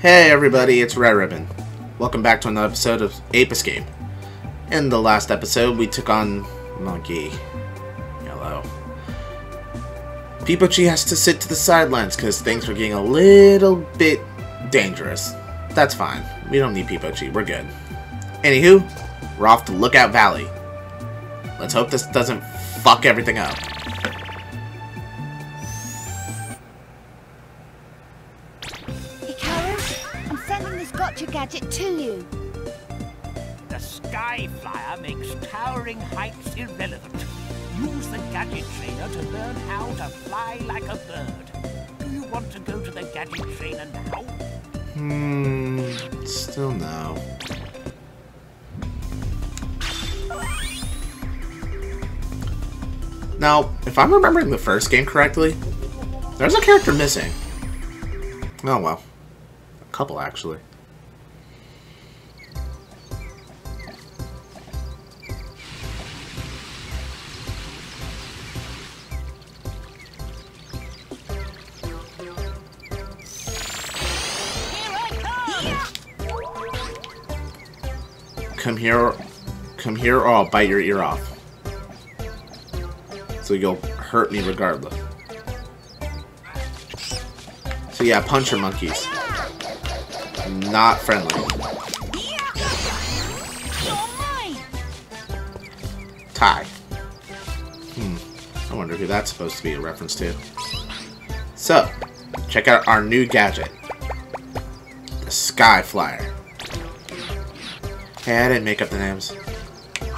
Hey everybody, it's Red Ribbon. Welcome back to another episode of Ape Escape. In the last episode, we took on Monkey. Hello. Pipotchi has to sit to the sidelines because things were getting a little bit dangerous. That's fine. We don't need Pipotchi. We're good. Anywho, we're off to Lookout Valley. Let's hope this doesn't fuck everything up. Gadget to you. The Sky Flyer makes towering heights irrelevant. Use the gadget trainer to learn how to fly like a bird. Do you want to go to the gadget trainer now? Still no. Now, if I'm remembering the first game correctly, there's a character missing. Oh well. A couple actually. Come here or I'll bite your ear off. So you'll hurt me regardless. So yeah, puncher monkeys. Not friendly. Tie. I wonder who that's supposed to be a reference to. So, check out our new gadget. The Sky Flyer. Hey, I didn't make up the names.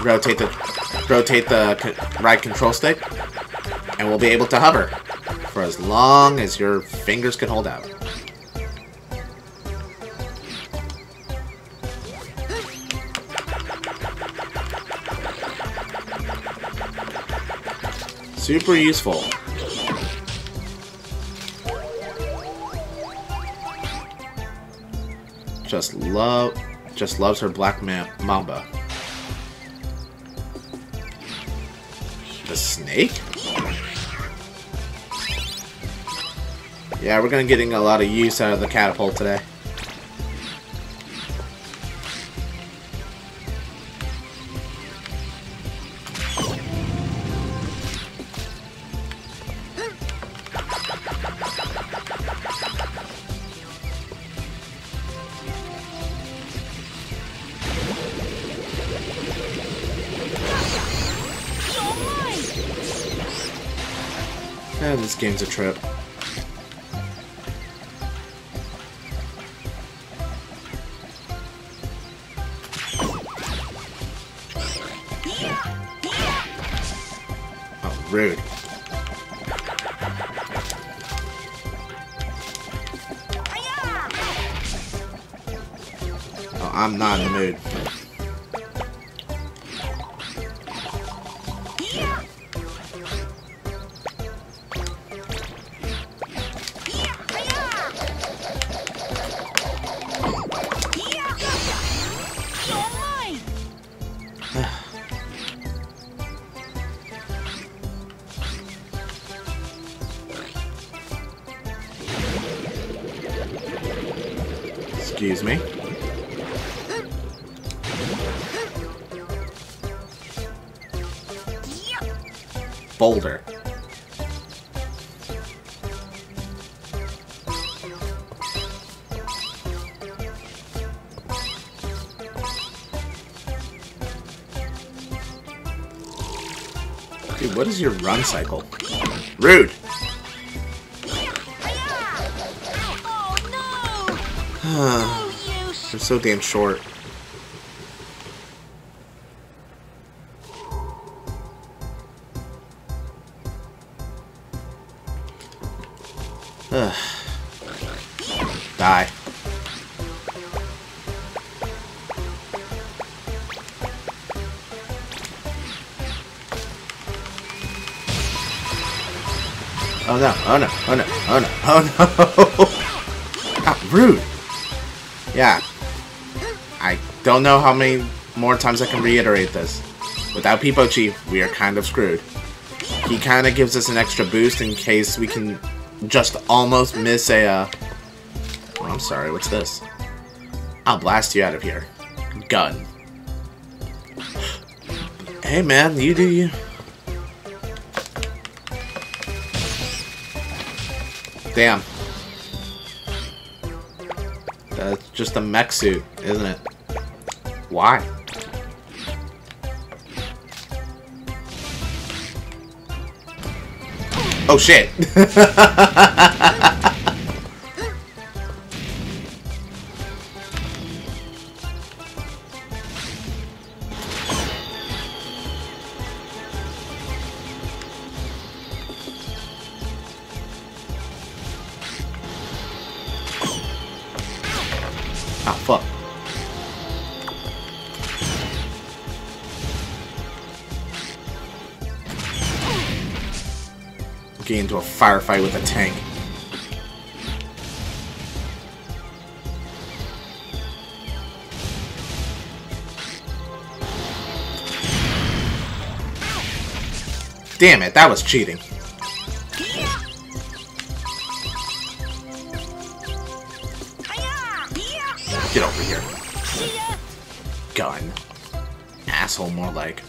Rotate the right control stick, and we'll be able to hover for as long as your fingers can hold out. Super useful. Just loves her black mamba. The snake? Yeah, we're gonna getting a lot of use out of the catapult today. Eh, this game's a trip. Oh, rude. Oh, I'm not in the mood. Excuse me. Boulder. Dude, what is your run cycle? Rude. They're so damn short. Ugh. Die. Oh no, oh no, oh no, oh no, oh no! Ah, rude! Yeah. I don't know how many more times I can reiterate this. Without Pipotchi, we are kind of screwed. He kind of gives us an extra boost in case we can just almost miss a... wrong I'm sorry, what's this? I'll blast you out of here. Gun. Hey man, you do you. Damn. That's just a mech suit, isn't it? Why? Oh shit! Into a firefight with a tank. Damn it, that was cheating. Get over here. Gun. Asshole, more like.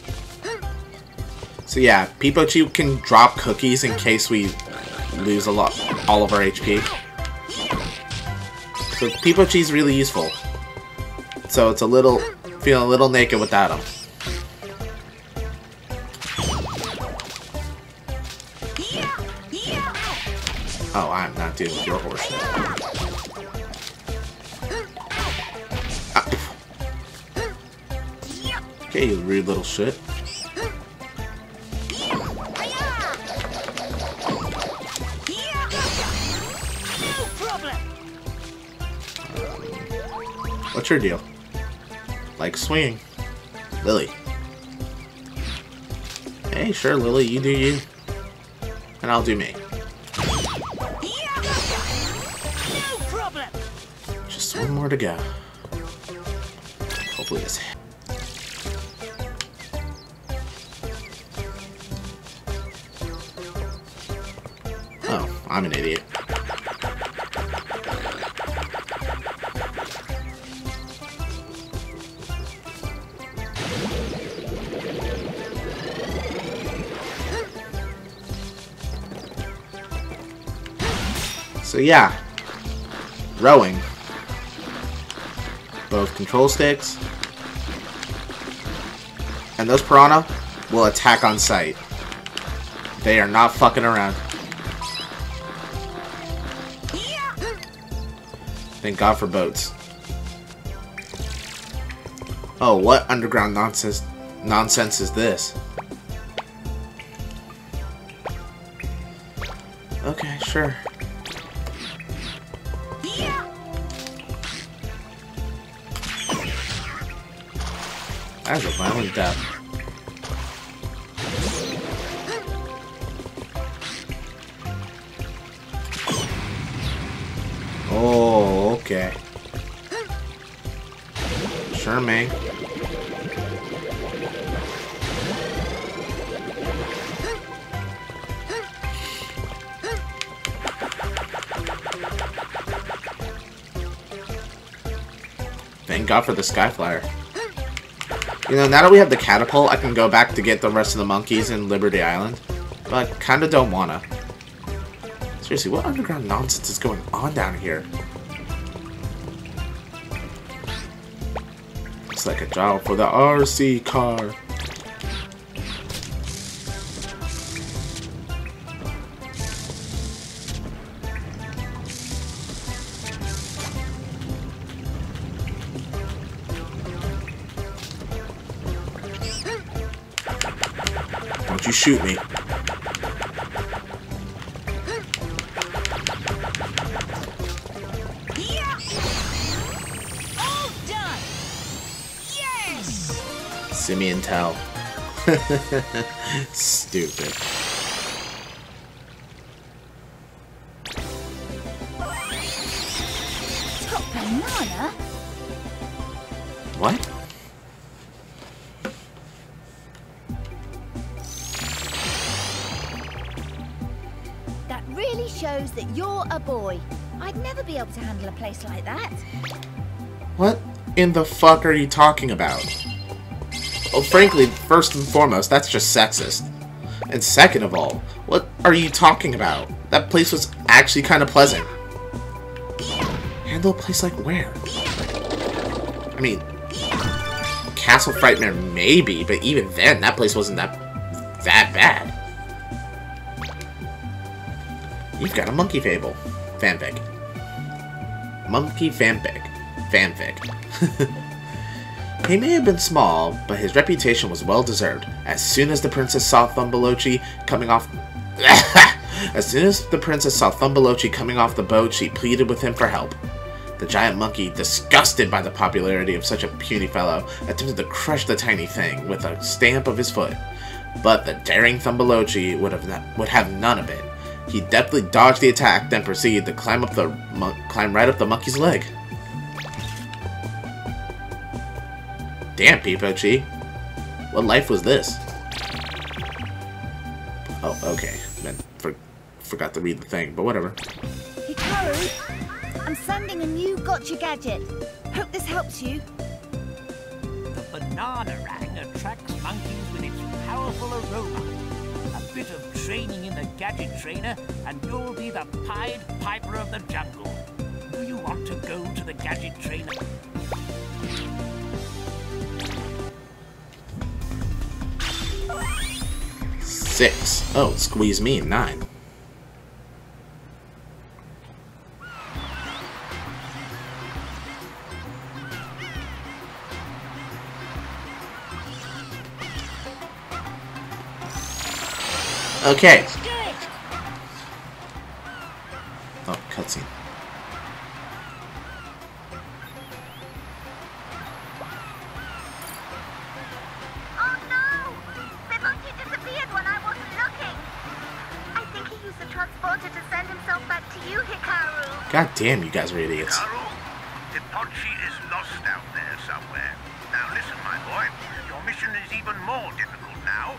So yeah, Pipotchi can drop cookies in case we lose a lot, all of our HP. So Pipotchi's really useful. So it's a little, feeling a little naked without him. Oh, I'm not dealing with your horseshit. Ah. Okay, you rude little shit. What's your deal? Like swinging. Lily. Hey, sure, Lily, you do you. And I'll do me. Just one more to go. Hopefully this. Oh, I'm an idiot. So yeah, rowing, both control sticks, and those piranha will attack on sight. They are not fucking around. Thank God for boats. Oh, what underground nonsense is this? Okay, sure. That was a violent death. Oh, okay. Sure, man. Thank God for the Sky Flyer. You know, now that we have the catapult, I can go back to get the rest of the monkeys in Liberty Island. But I kinda don't wanna. Seriously, what underground nonsense is going on down here? It's like a job for the RC car. You shoot me. Yeah. All done. Yes. Simeon Tell. Stupid. Banana? What? That really shows that you're a boy. I'd never be able to handle a place like that. What in the fuck are you talking about? Well, frankly, first and foremost, that's just sexist. And second of all, what are you talking about? That place was actually kind of pleasant. Handle a place like where? I mean, Castle Frightmare maybe, but even then, that place wasn't that bad. You've got a monkey fable. Fanfic. Monkey fanfic. Fanfic. He may have been small, but his reputation was well-deserved. As soon as the princess saw Thumbelocchi coming off... As soon as the princess saw Thumbelocchi coming off the boat, she pleaded with him for help. The giant monkey, disgusted by the popularity of such a puny fellow, attempted to crush the tiny thing with a stamp of his foot. But the daring Thumbelocchi would have none of it. He deftly dodged the attack, then proceeded to climb right up the monkey's leg. Damn, Pipotchi. What life was this? Oh, okay. Man, forgot to read the thing, but whatever. Hikaru, I'm sending a new gotcha gadget. Hope this helps you. The banana rang attracts monkeys with its powerful aroma. A bit of training in the gadget trainer, and you'll be the Pied Piper of the jungle. Do you want to go to the gadget trainer? Six. Oh, squeeze me. 9. Okay. Oh, cutscene. Oh no! The monkey disappeared when I wasn't looking. I think he used the transporter to send himself back to you, Hikaru. God damn, you guys are idiots. Hikaru, Pipotchi is lost out there somewhere. Now listen, my boy. Your mission is even more difficult now.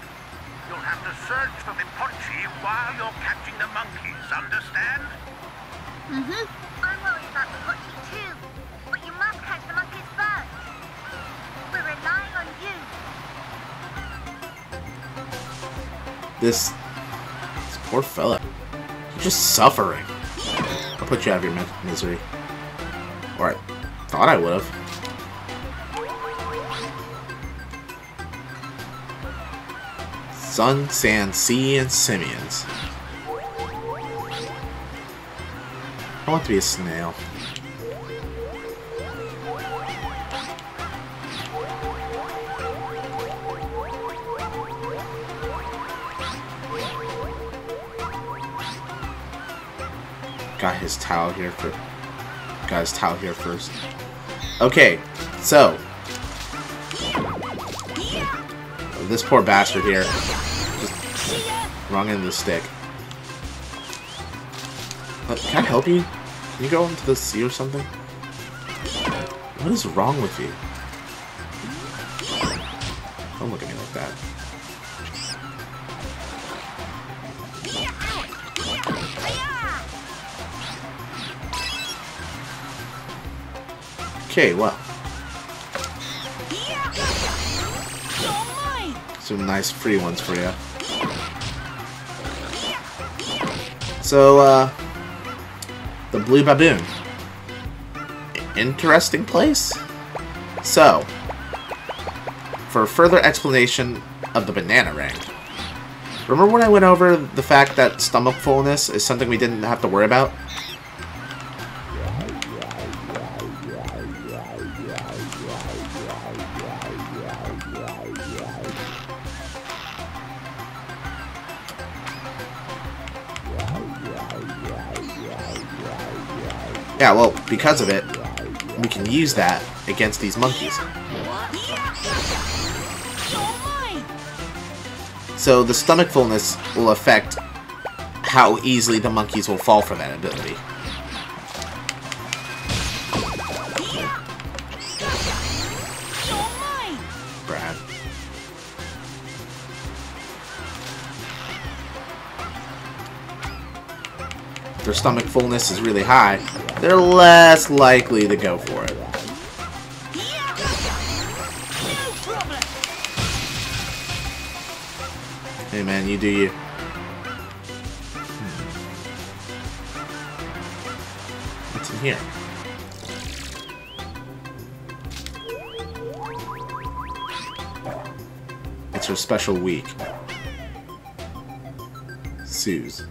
You'll have to search for Pipotchi while you're catching the monkeys, understand? Mm-hmm. I'm worried about Pipotchi too, but you must catch the monkeys first. We're relying on you. This poor fella. He's just suffering. I'll put you out of your misery. Or I thought I would have. Sun, Sand, Sea, and Simians. I want to be a snail. Got his towel here for... Got his towel here first. Okay, so... This poor bastard here. Wrong end of the stick. Can I help you? Can you go into the sea or something? What is wrong with you? Don't look at me like that. Okay, well. Some nice free ones for you. So, the Blue Baboon. Interesting place? So, for further explanation of the banana ring. Remember when I went over the fact that stomach fullness is something we didn't have to worry about? Yeah, well, because of it, we can use that against these monkeys. So the stomach fullness will affect how easily the monkeys will fall for that ability. Brad. They're for stomach fullness is really high, they're less likely to go for it. Hey man, you do you. What's in here? It's her special week. Suze.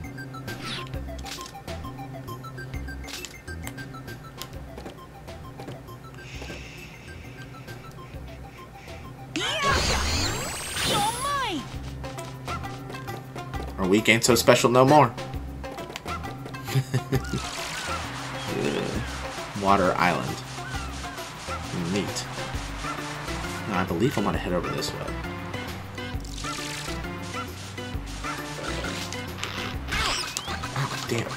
Our week ain't so special no more. Water Island. Neat. Now, I believe I'm gonna head over this way. Damn.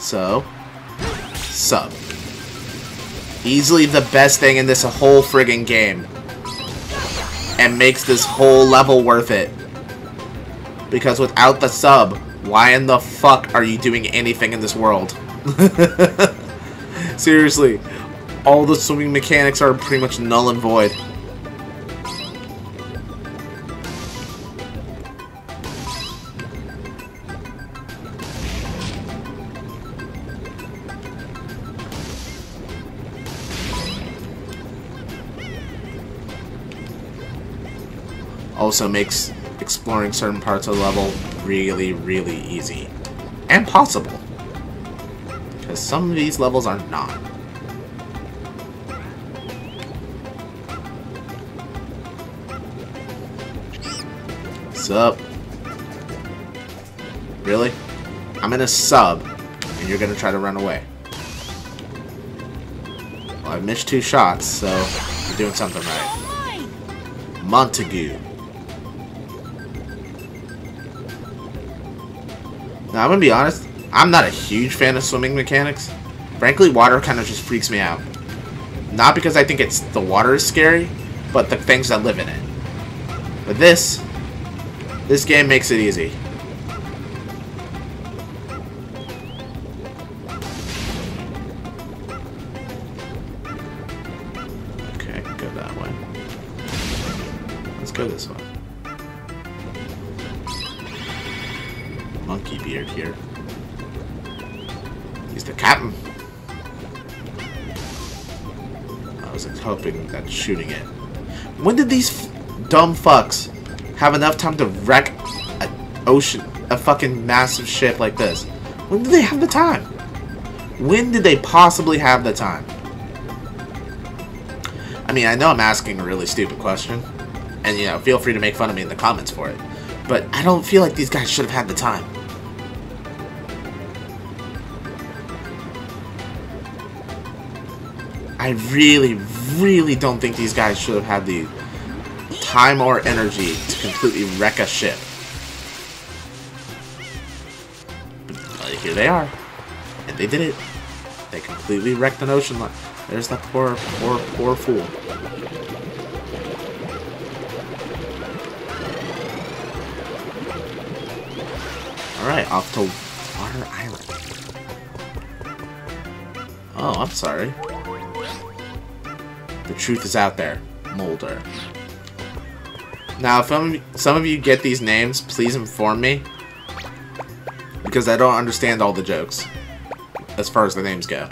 So, sub. Easily the best thing in this whole friggin' game. And makes this whole level worth it. Because without the sub, why in the fuck are you doing anything in this world? Seriously. All the swimming mechanics are pretty much null and void. Also makes exploring certain parts of the level really, really easy. And possible. Because some of these levels are not. Up. Really? I'm in a sub and you're gonna try to run away. Well, I missed 2 shots, so you're doing something right. Montague. Now I'm gonna be honest, I'm not a huge fan of swimming mechanics. Frankly, water kind of just freaks me out. Not because I think it's the water is scary, but the things that live in it. But this game makes it easy. Okay, I can go that way. Let's go this way. Monkey beard here. He's the captain. I was hoping that shooting it. When did these dumb fucks have enough time to wreck a fucking massive ship like this? When did they have the time? When did they possibly have the time? I mean, I know I'm asking a really stupid question, and you know, feel free to make fun of me in the comments for it, but I don't feel like these guys should have had the time. I really, really don't think these guys should have had the time or energy to completely wreck a ship. But here they are. And they did it. They completely wrecked an ocean line. There's that poor, poor, poor fool. Alright, off to Water Island. Oh, I'm sorry. The truth is out there. Mulder. Now, if some of you get these names, please inform me, because I don't understand all the jokes, as far as the names go.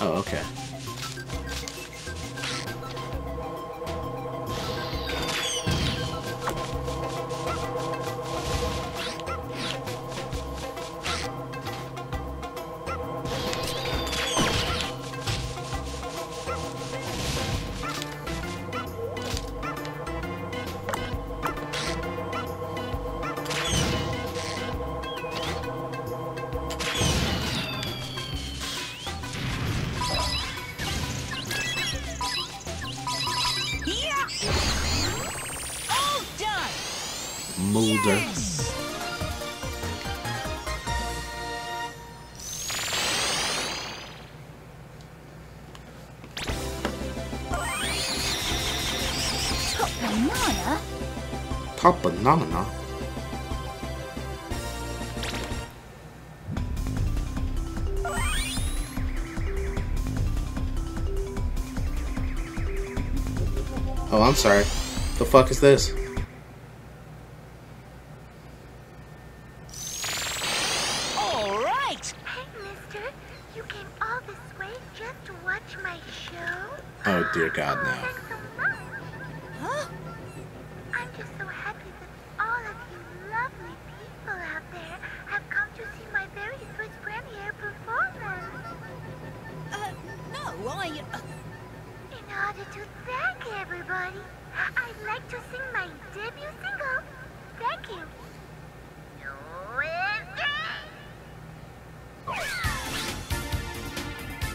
Oh, okay. Mulder. Yes. banana? Top banana? Oh, I'm sorry. The fuck is this? All right. Hey, mister. You came all this way just to watch my show? Oh, dear God, no. Huh? I'm just so happy that all of you lovely people out there have come to see my very first premiere performance. No, I... In order to thank everybody, I'd like to sing my debut single. Thank you.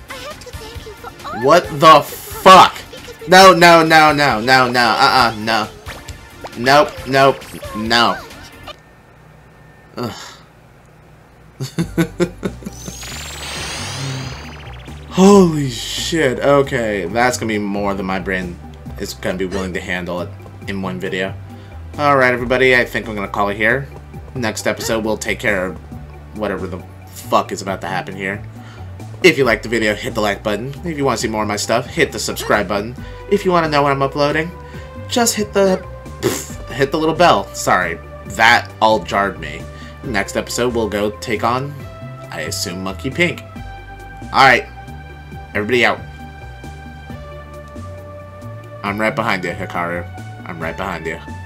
I have to thank you for all. What the fuck? No, no, no, no, no, no. No. Nope, nope, no. Ugh. Holy shit, okay, that's gonna be more than my brain is gonna be willing to handle it in one video. Alright everybody, I think I'm gonna call it here. Next episode we'll take care of whatever the fuck is about to happen here. If you liked the video, hit the like button. If you want to see more of my stuff, hit the subscribe button. If you want to know when I'm uploading, just hit the little bell. Sorry, that all jarred me. Next episode we'll go take on, I assume, Monkey Pink. Alright. Everybody out. I'm right behind you, Hikaru. I'm right behind you.